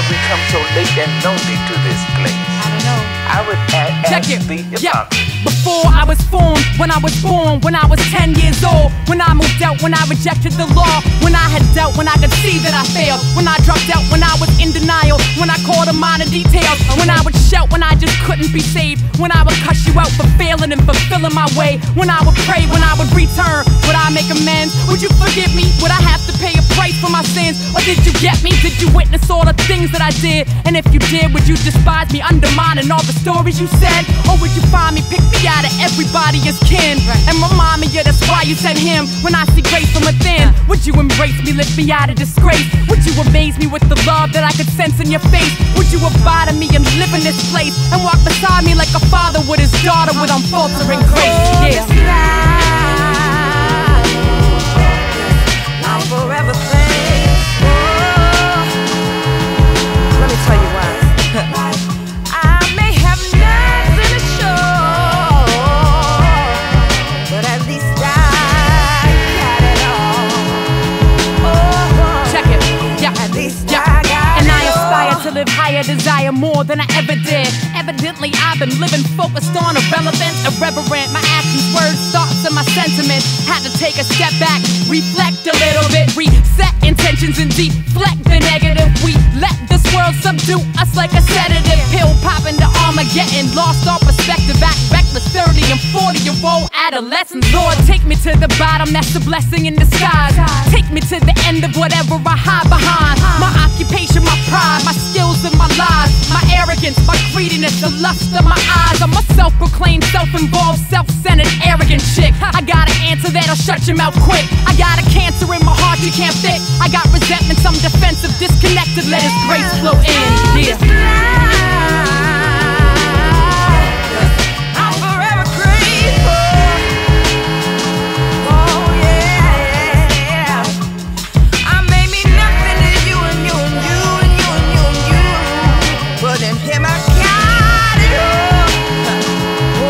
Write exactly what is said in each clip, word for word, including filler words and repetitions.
have we come so late and lonely to this place? I don't know. I would add, check ask it. The yeah. Before I was formed, when I was born, when I was ten years old, when I moved out, when I rejected the law, when I had dealt, when I could see that I failed, when I dropped out, when I was in denial, when I called a minor details, when I would shout, when I just couldn't be saved, when I would cuss you out for failing and fulfilling my way, when I would pray, when I would return, would I make amends? Would you forgive me? Would I have to pay a price for my sins? Or did you get me? Did you witness all the things that I did? And if you did, would you despise me, undermining all the stories you said? Or would you find me, pick me out of everybody as kin, right, and remind me, yeah, that's why you sent him? When I see grace from within, uh. would you embrace me, lift me out of disgrace? Would you amaze me with the love that I could sense in your face? Would you abide in me and live in this place, and walk beside me like a father with his daughter with unfaltering grace? Yeah. I'll forever say, oh, let me tell you why. Live higher, desire more than I ever did. Evidently, I've been living focused on irrelevant, irreverent. My actions, words, thoughts, and my sentiments. Had to take a step back, reflect a little bit, reset intentions and deflect the negative. We let this world subdue us like a sedative pill, popping to Armageddon, lost all perspective. Act reckless, thirty and forty year old adolescents. Lord, take me to the bottom, that's a blessing in disguise. Take me to the end of whatever I hide behind. My occupation, my pride, my skill. In my lies, my arrogance, my greediness, the lust of my eyes. I'm a self-proclaimed, self-involved, self-centered, arrogant chick. I got an answer that'll shut your mouth quick. I got a cancer in my heart you can't fix. I got resentment, some defensive, disconnected. Let his grace flow in, yeah. I'm forever grateful. Oh yeah, I made me nothing to you and you and you. And him, I got it all.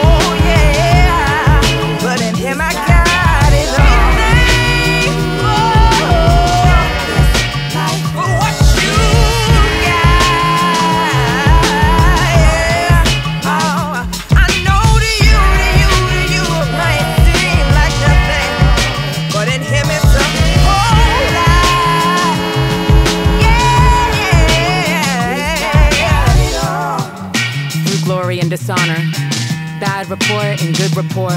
Oh yeah, but in him I got it all. Thankful for what you got. Yeah. Oh, I know to you, to you, to you, it might seem like nothing, but in him it's a whole lot. Yeah. Glory and dishonor, bad report and good report,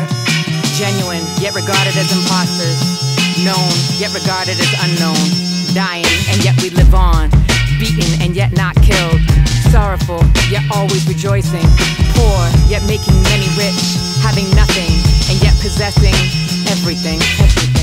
genuine yet regarded as imposters, known yet regarded as unknown, dying and yet we live on, beaten and yet not killed, sorrowful yet always rejoicing, poor yet making many rich, having nothing and yet possessing everything, everything.